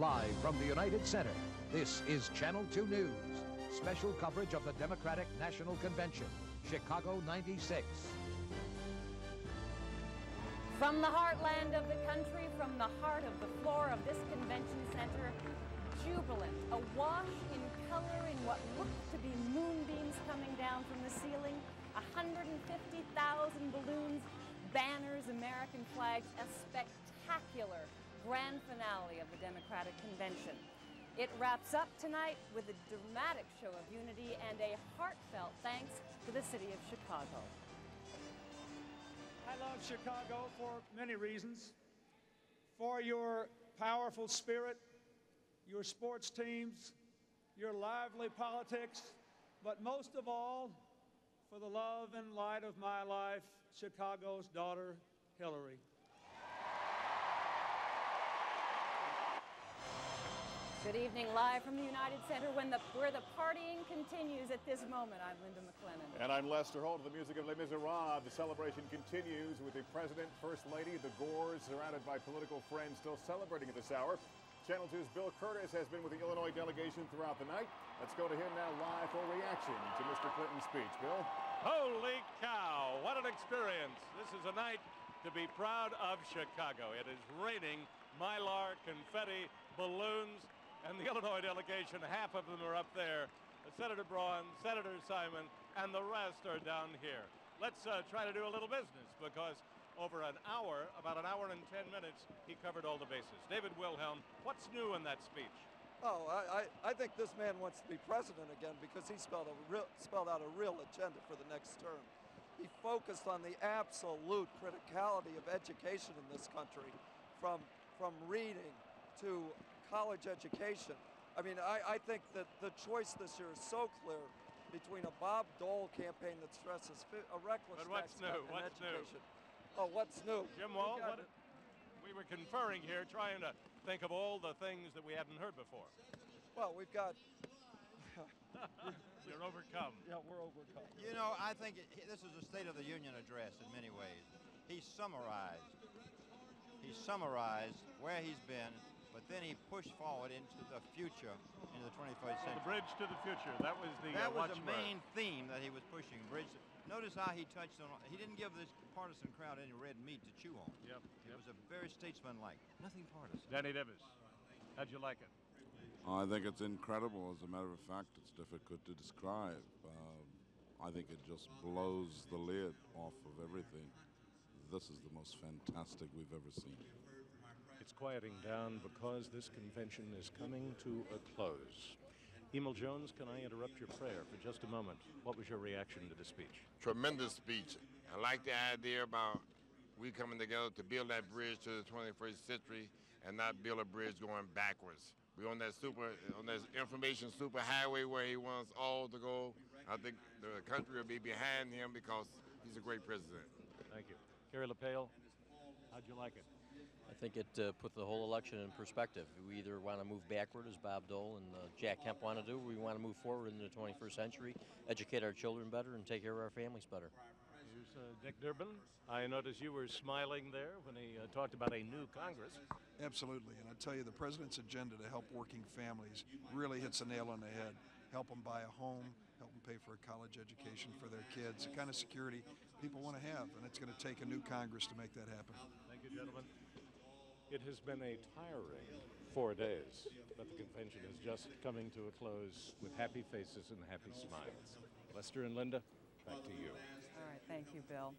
Live from the United Center, this is Channel 2 News. Special coverage of the Democratic National Convention, Chicago 96. From the heartland of the country, from the heart of the floor of this convention center, jubilant, awash in color in what looked to be moonbeams coming down from the ceiling, 150,000 balloons, banners, American flags, a spectacular grand finale of the Democratic Convention. It wraps up tonight with a dramatic show of unity and a heartfelt thanks to the city of Chicago. I love Chicago for many reasons. For your powerful spirit, your sports teams, your lively politics, but most of all, for the love and light of my life, Chicago's daughter, Hillary. Good evening, live from the United Center, where the partying continues at this moment. I'm Linda MacLennan. And I'm Lester Holt. The music of Les Miserables. The celebration continues with the President, First Lady, the Gores, surrounded by political friends still celebrating at this hour. Channel 2's Bill Kurtis has been with the Illinois delegation throughout the night. Let's go to him now live for reaction to Mr. Clinton's speech. Bill? Holy cow, what an experience. This is a night to be proud of Chicago. It is raining Mylar, confetti, balloons, and the Illinois delegation, half of them are up there. Senator Braun, Senator Simon, and the rest are down here. Let's try to do a little business, because over an hour, about an hour and 10 minutes, he covered all the bases. David Wilhelm, what's new in that speech? Oh, I think this man wants to be president again, because he spelled out a real agenda for the next term. He focused on the absolute criticality of education in this country, from reading to college education. I mean, I think that the choice this year is so clear between a Bob Dole campaign that stresses a reckless tax cut and education. Oh, what's new? Jim Wall, we were conferring here, trying to think of all the things that we hadn't heard before. Well, we've got... You're overcome. Yeah, we're overcome. You know, I think this is a State of the Union address in many ways. He summarized where he's been, but then he pushed forward into the future, into the 21st century. The bridge to the future, that was the main theme that he was pushing, bridge. Notice how he touched on, he didn't give this partisan crowd any red meat to chew on. Yep. It was a very statesman-like, nothing partisan. Danny Davis, how'd you like it? I think it's incredible. As a matter of fact, it's difficult to describe. I think it just blows the lid off of everything. This is the most fantastic we've ever seen. It's quieting down because this convention is coming to a close. Emil Jones, can I interrupt your prayer for just a moment? What was your reaction to the speech? Tremendous speech. I like the idea about we coming together to build that bridge to the 21st century and not build a bridge going backwards. We're on that information superhighway where he wants all to go. I think the country will be behind him because he's a great president. Thank you. Carrie LaPale, how'd you like it? I think it put the whole election in perspective. We either want to move backward, as Bob Dole and Jack Kemp want to do, or we want to move forward in the 21st century, educate our children better, and take care of our families better. Here's Dick Durbin. I noticed you were smiling there when he talked about a new Congress. Absolutely, and I tell you, the president's agenda to help working families really hits the nail on the head. Help them buy a home, help them pay for a college education for their kids, the kind of security people want to have, and it's going to take a new Congress to make that happen. Thank you, gentlemen. It has been a tiring 4 days, but the convention is just coming to a close with happy faces and happy smiles. Lester and Linda, back to you. All right, thank you, Bill.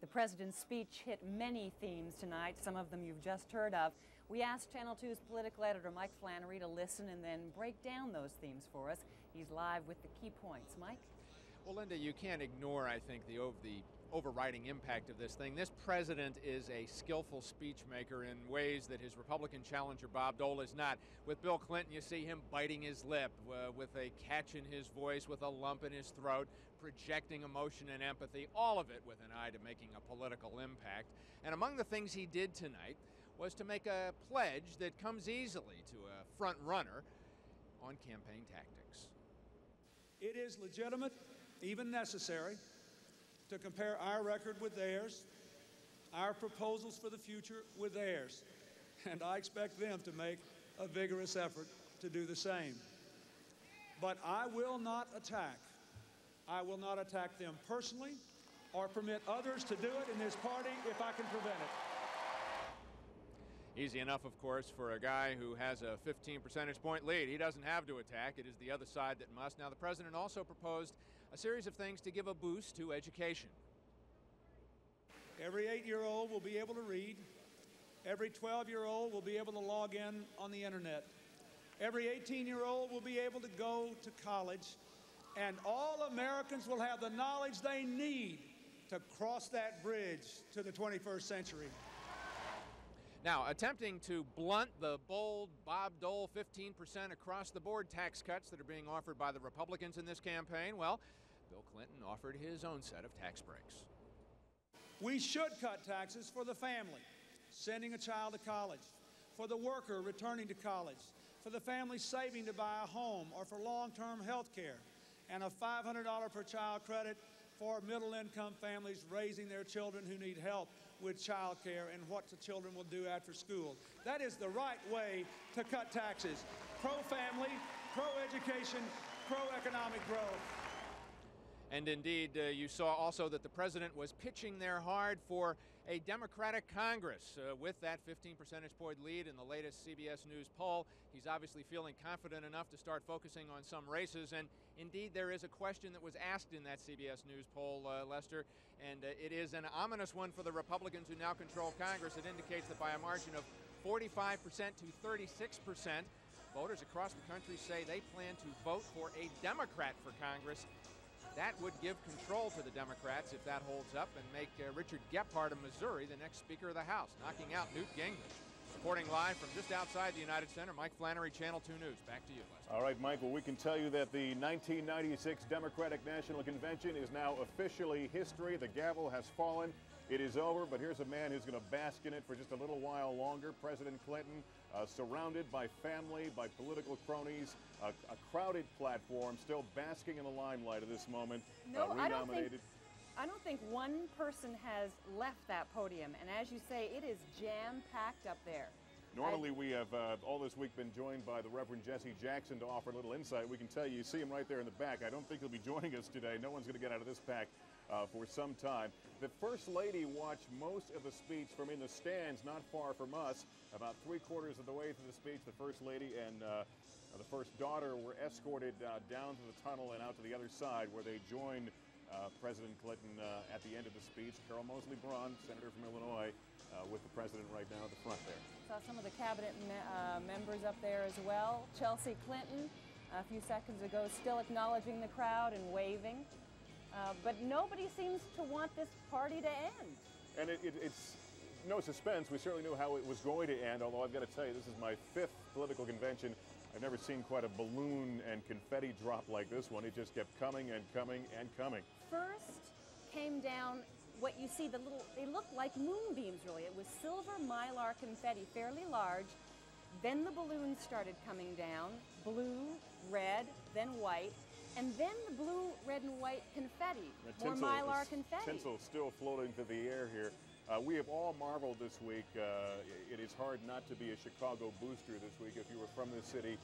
The president's speech hit many themes tonight, some of them you've just heard of. We asked Channel 2's political editor, Mike Flannery, to listen and then break down those themes for us. He's live with the key points. Mike? Well, Linda, you can't ignore, I think, the overriding impact of this thing. This president is a skillful speech maker in ways that his Republican challenger Bob Dole is not. With Bill Clinton, you see him biting his lip, with a catch in his voice, with a lump in his throat, projecting emotion and empathy, all of it with an eye to making a political impact. And among the things he did tonight was to make a pledge that comes easily to a front runner on campaign tactics. It is legitimate, even necessary, to compare our record with theirs, our proposals for the future with theirs, and I expect them to make a vigorous effort to do the same. But I will not attack. I will not attack them personally or permit others to do it in this party if I can prevent it. Easy enough, of course, for a guy who has a 15 percentage point lead. He doesn't have to attack. It is the other side that must. Now, the president also proposed a series of things to give a boost to education. Every 8-year-old will be able to read. Every 12-year-old will be able to log in on the internet. Every 18-year-old will be able to go to college. And all Americans will have the knowledge they need to cross that bridge to the 21st century. Now, attempting to blunt the bold Bob Dole 15% across the board tax cuts that are being offered by the Republicans in this campaign, well, Bill Clinton offered his own set of tax breaks. We should cut taxes for the family sending a child to college, for the worker returning to college, for the family saving to buy a home or for long-term health care, and a $500 per child credit for middle-income families raising their children who need help with child care and what the children will do after school. That is the right way to cut taxes. Pro-family, pro-education, pro-economic growth. And indeed, you saw also that the president was pitching there hard for a Democratic Congress with that 15 percentage point lead in the latest CBS News poll. He's obviously feeling confident enough to start focusing on some races. And indeed, there is a question that was asked in that CBS News poll, Lester, and it is an ominous one for the Republicans who now control Congress. It indicates that by a margin of 45% to 36%, voters across the country say they plan to vote for a Democrat for Congress. That would give control to the Democrats if that holds up and make Richard Gephardt of Missouri the next Speaker of the House, knocking out Newt Gingrich. Reporting live from just outside the United Center, Mike Flannery, Channel 2 News. Back to you, Lester. All right, Mike, well, we can tell you that the 1996 Democratic National Convention is now officially history. The gavel has fallen. It is over, but here's a man who's going to bask in it for just a little while longer. President Clinton, surrounded by family, by political cronies, a crowded platform, still basking in the limelight at this moment. No, I don't think one person has left that podium, and as you say, it is jam-packed up there. Normally we have all this week been joined by the Reverend Jesse Jackson to offer a little insight. We can tell you, you see him right there in the back. I don't think he'll be joining us today. No one's going to get out of this pack for some time. The First Lady watched most of the speech from in the stands not far from us. About three-quarters of the way through the speech, the First Lady and the First Daughter were escorted down to the tunnel and out to the other side where they joined President Clinton at the end of the speech. Carol Moseley Braun, Senator from Illinois, with the President right now at the front there. Saw some of the cabinet members up there as well. Chelsea Clinton, a few seconds ago, still acknowledging the crowd and waving. But nobody seems to want this party to end. And it's no suspense. We certainly knew how it was going to end, although I've got to tell you, this is my 5th political convention. I've never seen quite a balloon and confetti drop like this one. It just kept coming and coming and coming. First came down what you see, the little, they looked like moonbeams, really. It was silver Mylar confetti, fairly large. Then the balloons started coming down, blue, red, then white. And then the blue, red, and white confetti, more Mylar confetti. Tinsel still floating through the air here. We have all marveled this week. It is hard not to be a Chicago booster this week. If you were from this city,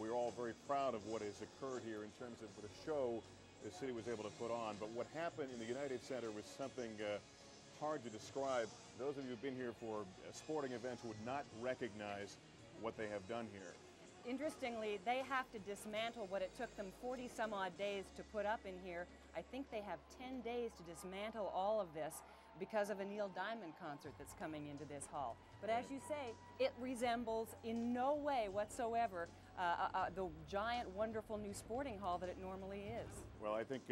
we're all very proud of what has occurred here in terms of the show the city was able to put on. But what happened in the United Center was something hard to describe. Those of you who've been here for sporting events would not recognize what they have done here. Interestingly, they have to dismantle what it took them 40-some-odd days to put up in here. I think they have 10 days to dismantle all of this because of a Neil Diamond concert that's coming into this hall. But as you say, it resembles in no way whatsoever the giant, wonderful new sporting hall that it normally is. Well, I think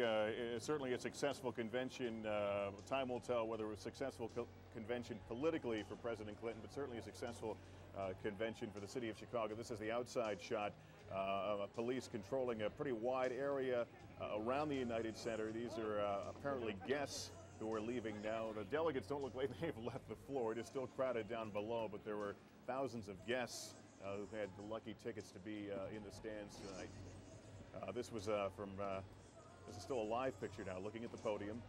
certainly a successful convention. Time will tell whether it was a successful convention politically for President Clinton, but certainly a successful convention for the city of Chicago. This is the outside shot of police controlling a pretty wide area around the United Center. These are apparently guests who are leaving now. The delegates don't look like they've left the floor. It is still crowded down below, but there were thousands of guests who had the lucky tickets to be in the stands tonight. This was from, this is still a live picture now, looking at the podium.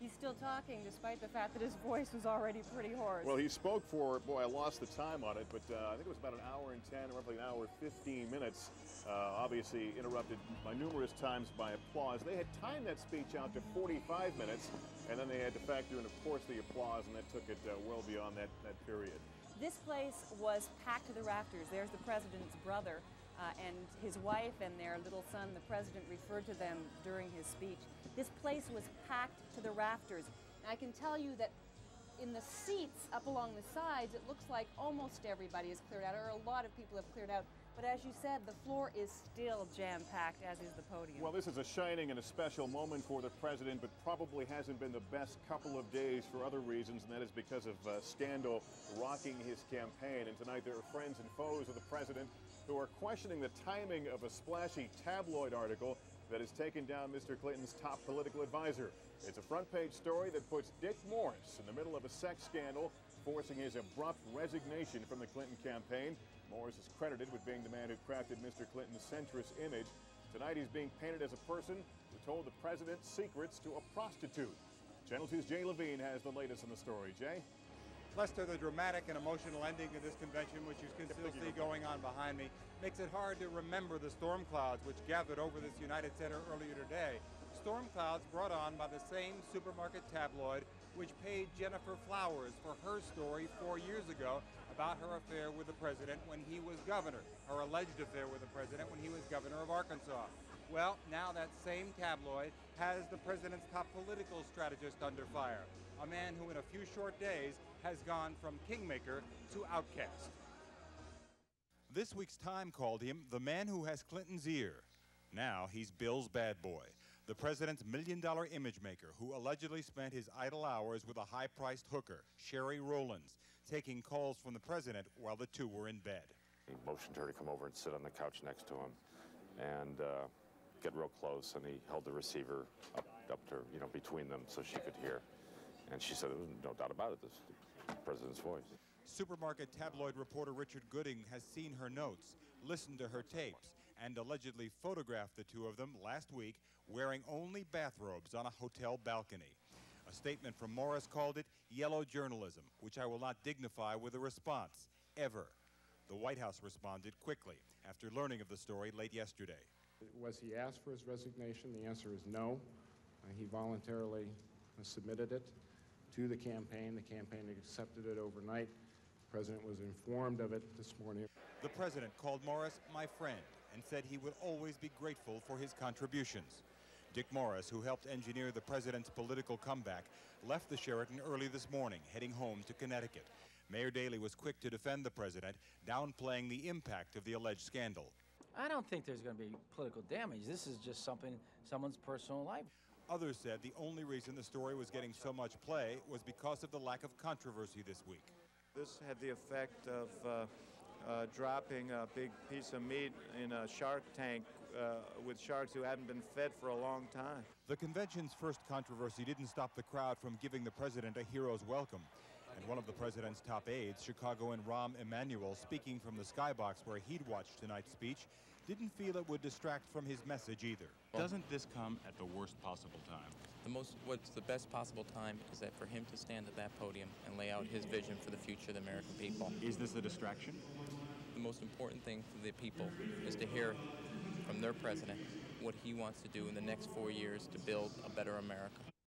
He's still talking despite the fact that his voice was already pretty hoarse. Well, he spoke for, boy, I lost the time on it, but I think it was about an hour and 10, roughly an hour and 15 minutes, obviously interrupted by numerous times by applause. They had timed that speech out to 45 minutes, and then they had to factor in, of course, the applause, and that took it well beyond that period. This place was packed to the rafters. There's the president's brother and his wife and their little son. The president referred to them during his speech. This place was packed to the rafters. And I can tell you that in the seats up along the sides, it looks like almost everybody has cleared out, or a lot of people have cleared out. But as you said, the floor is still jam-packed, as is the podium. Well, this is a shining and a special moment for the president, but probably hasn't been the best couple of days for other reasons, and that is because of scandal rocking his campaign. And tonight there are friends and foes of the president who are questioning the timing of a splashy tabloid article that has taken down Mr. Clinton's top political advisor. It's a front-page story that puts Dick Morris in the middle of a sex scandal, forcing his abrupt resignation from the Clinton campaign. Morris is credited with being the man who crafted Mr. Clinton's centrist image. Tonight he's being painted as a person who told the president's secrets to a prostitute. Channel 2's Jay Levine has the latest on the story. Jay? Lester, the dramatic and emotional ending to this convention, which you can still see going on behind me, makes it hard to remember the storm clouds which gathered over this United Center earlier today. Storm clouds brought on by the same supermarket tabloid which paid Jennifer Flowers for her story 4 years ago about her affair with the president when he was governor, her alleged affair with the president when he was governor of Arkansas. Well, now that same tabloid has the president's top political strategist under fire, a man who in a few short days has gone from kingmaker to outcast. This week's Time called him the man who has Clinton's ear. Now he's Bill's bad boy, the president's million-dollar image maker who allegedly spent his idle hours with a high-priced hooker, Sherry Rollins, taking calls from the president while the two were in bed. He motioned her to come over and sit on the couch next to him, and get real close, and he held the receiver up to her, you know, between them so she could hear. And she said, there was no doubt about it, this president's voice. Supermarket tabloid reporter Richard Gooding has seen her notes, listened to her tapes, and allegedly photographed the two of them last week wearing only bathrobes on a hotel balcony. A statement from Morris called it yellow journalism, which I will not dignify with a response, ever. The White House responded quickly after learning of the story late yesterday. Was he asked for his resignation? The answer is no. He voluntarily submitted it to the campaign. The campaign accepted it overnight. The president was informed of it this morning. The president called Morris my friend and said he would always be grateful for his contributions. Dick Morris, who helped engineer the president's political comeback, left the Sheraton early this morning, heading home to Connecticut. Mayor Daley was quick to defend the president, downplaying the impact of the alleged scandal. I don't think there's going to be political damage. This is just something, someone's personal life. Others said the only reason the story was getting so much play was because of the lack of controversy this week. This had the effect of dropping a big piece of meat in a shark tank with sharks who hadn't been fed for a long time. The convention's first controversy didn't stop the crowd from giving the president a hero's welcome. And one of the president's top aides, Chicagoan Rahm Emanuel, speaking from the skybox where he'd watched tonight's speech, didn't feel it would distract from his message either. Doesn't this come at the worst possible time? What's the best possible time is that for him to stand at that podium and lay out his vision for the future of the American people. Is this a distraction? The most important thing for the people is to hear from their president what he wants to do in the next 4 years to build a better America.